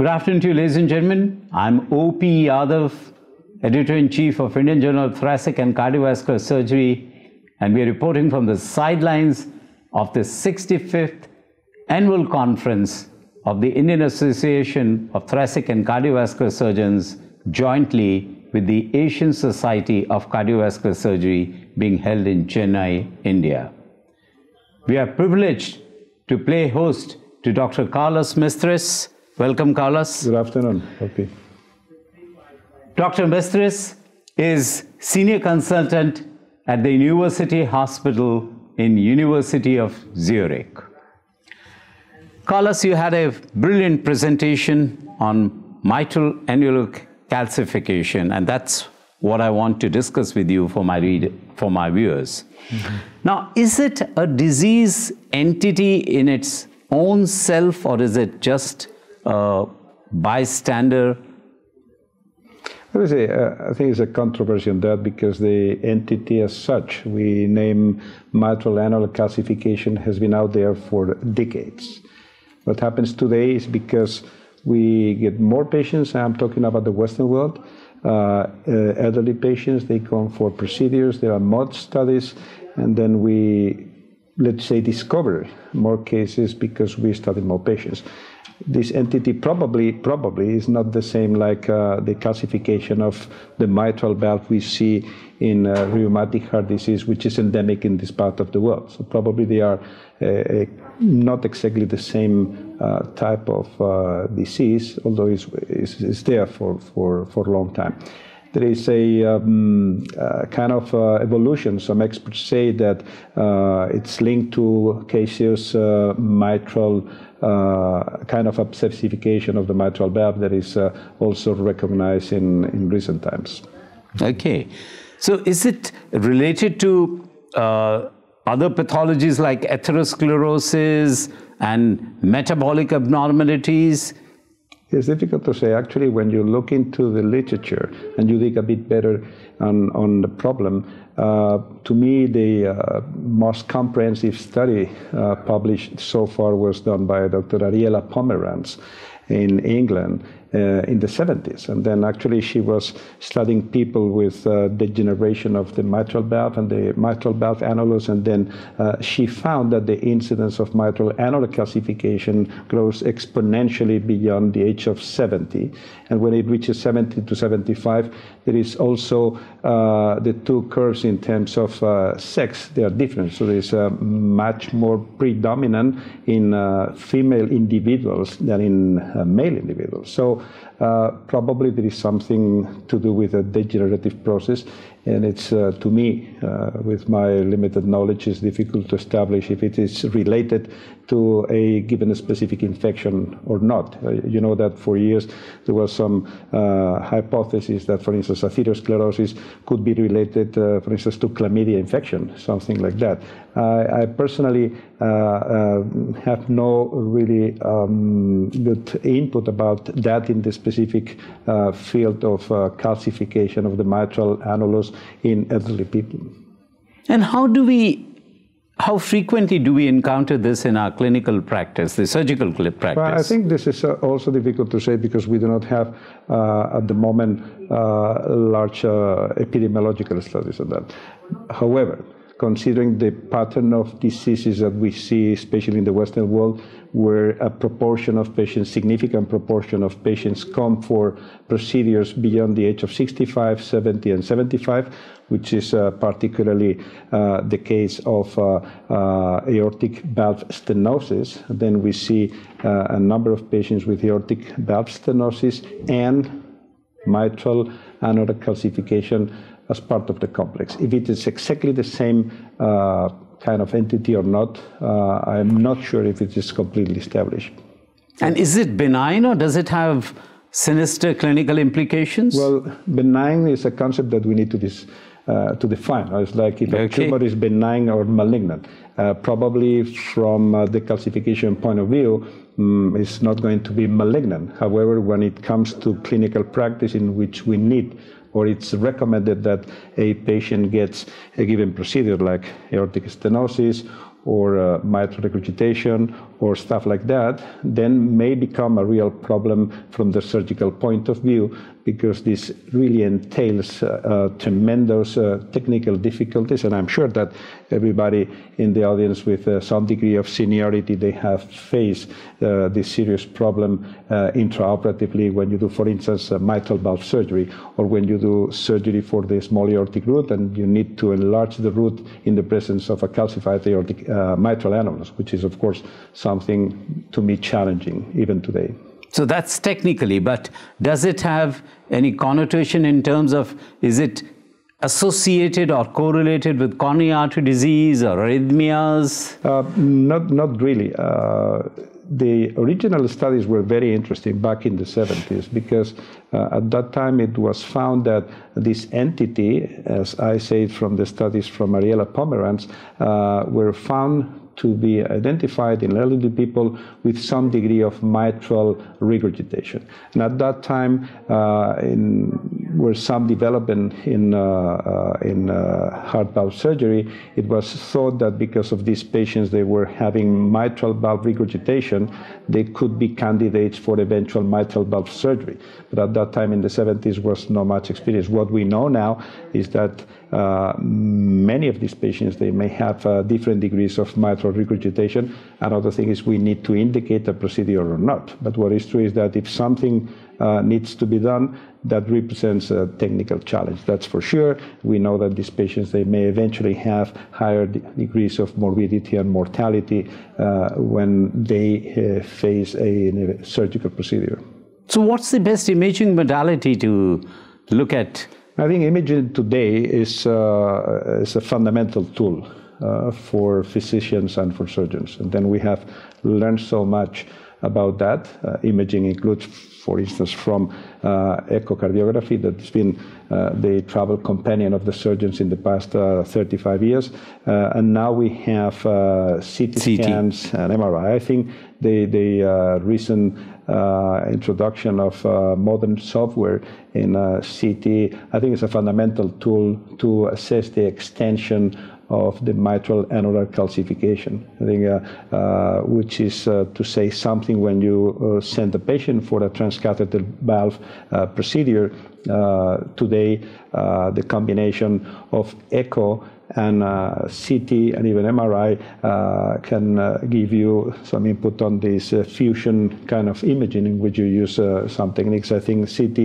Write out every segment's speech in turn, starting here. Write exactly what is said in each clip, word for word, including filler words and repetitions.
Good afternoon to you, ladies and gentlemen. I'm O P Yadav, Editor-in-Chief of Indian Journal of Thoracic and Cardiovascular Surgery, and we're reporting from the sidelines of the sixty-fifth Annual Conference of the Indian Association of Thoracic and Cardiovascular Surgeons, jointly with the Asian Society of Cardiovascular Surgery, being held in Chennai, India. We are privileged to play host to Doctor Carlos Mestres. Welcome, Carlos. Good afternoon. Okay. Doctor Mestres is Senior Consultant at the University Hospital in University of Zurich. Carlos, you had a brilliant presentation on mitral annular calcification, and that's what I want to discuss with you for my read, for my viewers. Mm-hmm. Now, is it a disease entity in its own self, or is it just a bystander? I would say, uh, I think it's a controversy on that, because the entity as such, we name mitral annular calcification, has been out there for decades. What happens today is because we get more patients, I'm talking about the Western world, uh, uh, elderly patients, they come for procedures, there are mod studies, and then we, let's say, discover more cases because we study more patients. This entity probably probably is not the same like uh, the calcification of the mitral valve we see in uh, rheumatic heart disease, which is endemic in this part of the world. So probably they are uh, not exactly the same uh, type of uh, disease, although it's, it's, it's there for, for, for a long time. There is a um, uh, kind of uh, evolution. Some experts say that uh, it's linked to caseous uh, mitral uh, kind of abscessification of the mitral valve that is uh, also recognized in, in recent times. Okay. So is it related to uh, other pathologies like atherosclerosis and metabolic abnormalities? It's difficult to say. Actually, when you look into the literature and you dig a bit better on, on the problem, uh, to me the uh, most comprehensive study uh, published so far was done by Doctor Ariela Pomerantz in England uh, in the seventies. And then actually she was studying people with uh, degeneration of the mitral valve and the mitral valve annulus, and then uh, she found that the incidence of mitral annular calcification grows exponentially beyond the age of seventy. And when it reaches seventy to seventy-five, there is also uh, the two curves in terms of uh, sex, they are different. So there's uh, much more predominant in uh, female individuals than in uh, male individuals. So uh, probably there is something to do with a degenerative process, and it's uh, to me, uh, with my limited knowledge, it's difficult to establish if it is related to a given specific infection or not. Uh, you know that for years there was some uh, hypothesis that, for instance, atherosclerosis could be related, uh, for instance, to chlamydia infection, something like that. I, I personally uh, uh, have no really um, good input about that in the specific uh, field of uh, calcification of the mitral annulus in elderly people. And how do we, how frequently do we encounter this in our clinical practice, the surgical practice? Well, I think this is also difficult to say, because we do not have uh, at the moment uh, large uh, epidemiological studies on that. However, considering the pattern of diseases that we see, especially in the Western world, where a proportion of patients, significant proportion of patients, come for procedures beyond the age of sixty-five, seventy, and seventy-five, which is uh, particularly uh, the case of uh, uh, aortic valve stenosis. And then we see uh, a number of patients with aortic valve stenosis and mitral annular calcification as part of the complex. If it is exactly the same uh, kind of entity or not, uh, I'm not sure if it is completely established. And is it benign, or does it have sinister clinical implications? Well, benign is a concept that we need to, dis, uh, to define. It's like if okay. a tumor is benign or malignant. Uh, probably from uh, the calcification point of view, um, it's not going to be malignant. However, when it comes to clinical practice in which we need, or it's recommended that a patient gets a given procedure like aortic stenosis or uh, mitral regurgitation or stuff like that, then may become a real problem from the surgical point of view, because this really entails uh, uh, tremendous uh, technical difficulties. And I'm sure that everybody in the audience with uh, some degree of seniority, they have faced uh, this serious problem uh, intraoperatively when you do, for instance, uh, mitral valve surgery, or when you do surgery for the small aortic root and you need to enlarge the root in the presence of a calcified aortic uh, mitral annulus, which is, of course, something to me challenging even today. So that's technically, but does it have any connotation in terms of, is it associated or correlated with coronary artery disease or arrhythmias? Uh, not, not really. Uh, the original studies were very interesting back in the seventies, because uh, at that time it was found that this entity, as I said from the studies from Ariela Pomerantz, uh, were found to be identified in elderly people with some degree of mitral regurgitation. And at that time, uh, in, were some development in, uh, uh, in uh, heart valve surgery, it was thought that because of these patients, they were having mitral valve regurgitation, they could be candidates for eventual mitral valve surgery. But at that time in the seventies was not much experience. What we know now is that Uh, many of these patients, they may have uh, different degrees of mitral regurgitation. Another thing is we need to indicate a procedure or not. But what is true is that if something uh, needs to be done, that represents a technical challenge. That's for sure. We know that these patients, they may eventually have higher de degrees of morbidity and mortality uh, when they uh, face a, a surgical procedure. So what's the best imaging modality to look at? I think imaging today is, uh, is a fundamental tool uh, for physicians and for surgeons. And then we have learned so much about that. Uh, imaging includes, for instance, from uh, echocardiography, that's been uh, the travel companion of the surgeons in the past uh, thirty-five years. Uh, and now we have uh, C T scans and M R I. I think the, the uh, recent Uh, introduction of uh, modern software in uh, C T, I think it's a fundamental tool to assess the extension of the mitral annular calcification. I think, uh, uh, which is uh, to say something when you uh, send a patient for a transcatheter valve uh, procedure. Uh, today, uh, the combination of echo and uh, C T and even M R I uh, can uh, give you some input on this uh, fusion kind of imaging in which you use uh, some techniques. I think C T,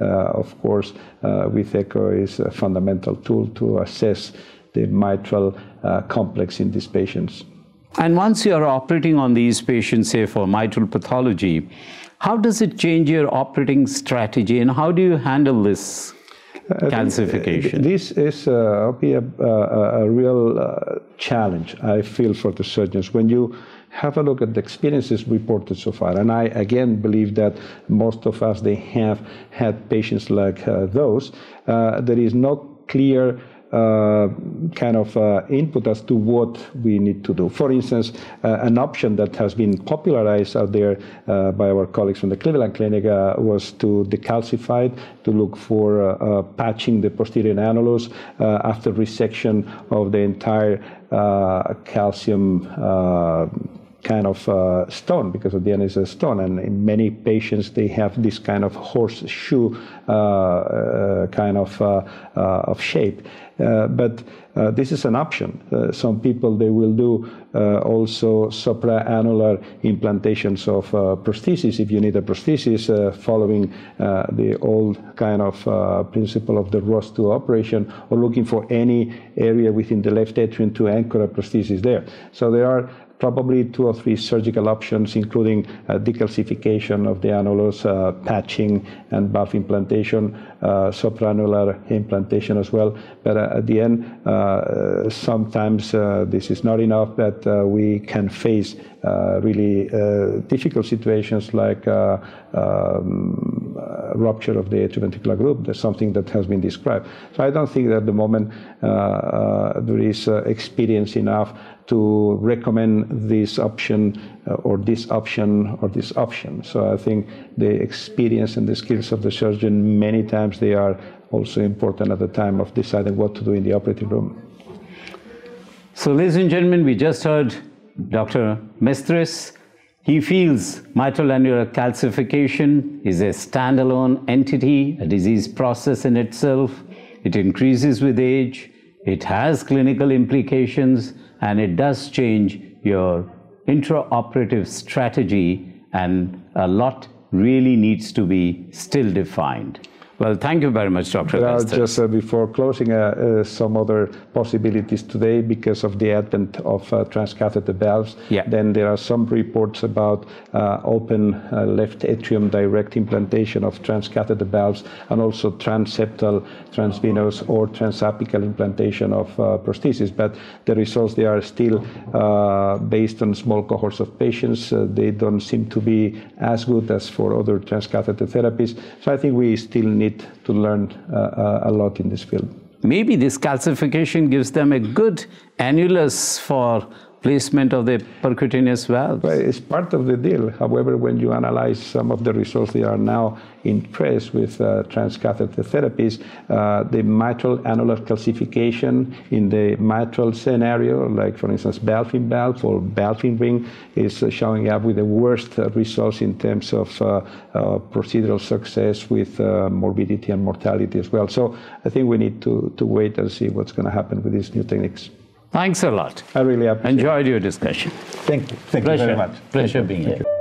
uh, of course, uh, with echo is a fundamental tool to assess the mitral uh, complex in these patients. And once you are operating on these patients, say for mitral pathology, how does it change your operating strategy and how do you handle this calcification? Uh, this is uh, a, a, a real uh, challenge, I feel, for the surgeons. When you have a look at the experiences reported so far, and I again believe that most of us, they have had patients like uh, those, uh, there is no clear Uh, kind of uh, input as to what we need to do. For instance, uh, an option that has been popularized out there uh, by our colleagues from the Cleveland Clinic uh, was to decalcify, to look for uh, uh, patching the posterior annulus uh, after resection of the entire uh, calcium uh, kind of uh, stone, because at the end it's a stone, and in many patients they have this kind of horseshoe uh, uh, kind of, uh, uh, of shape. Uh, but uh, this is an option. Uh, some people, they will do uh, also supra-annular implantations of uh, prosthesis, if you need a prosthesis, uh, following uh, the old kind of uh, principle of the R O S two operation, or looking for any area within the left atrium to anchor a prosthesis there. So there are probably two or three surgical options, including uh, decalcification of the annulus, uh, patching and valve implantation, uh, supra-annular implantation as well. But uh, at the end, uh, sometimes uh, this is not enough, that uh, we can face uh, really uh, difficult situations like uh, um, rupture of the atrioventricular group. That's something that has been described. So I don't think that at the moment uh, uh, there is uh, experience enough to recommend this option uh, or this option or this option. So I think the experience and the skills of the surgeon, many times they are also important at the time of deciding what to do in the operating room. So ladies and gentlemen, we just heard Doctor Mestres. He feels mitral annular calcification is a standalone entity, a disease process in itself. It increases with age, it has clinical implications, and it does change your intraoperative strategy, and a lot really needs to be still defined. Well, thank you very much, Doctor Well, just uh, before closing, uh, uh, some other possibilities today because of the advent of uh, transcatheter valves. Yeah. Then there are some reports about uh, open uh, left atrium direct implantation of transcatheter valves, and also transseptal, transvenous, or transapical implantation of uh, prosthesis. But the results, they are still uh, based on small cohorts of patients. Uh, they don't seem to be as good as for other transcatheter therapies. So I think we still need to learn uh, a lot in this field. Maybe this calcification gives them a good annulus for placement of the percutaneous valves. Well, it's part of the deal. However, when you analyze some of the results that are now in press with uh, transcatheter therapies, uh, the mitral annular calcification in the mitral scenario, like for instance valve in valve or valve in ring, is uh, showing up with the worst uh, results in terms of uh, uh, procedural success, with uh, morbidity and mortality as well. So I think we need to, to wait and see what's going to happen with these new techniques. Thanks a lot. I really appreciate it. Enjoyed your discussion. Thank you. Thank you very much. Pleasure being here.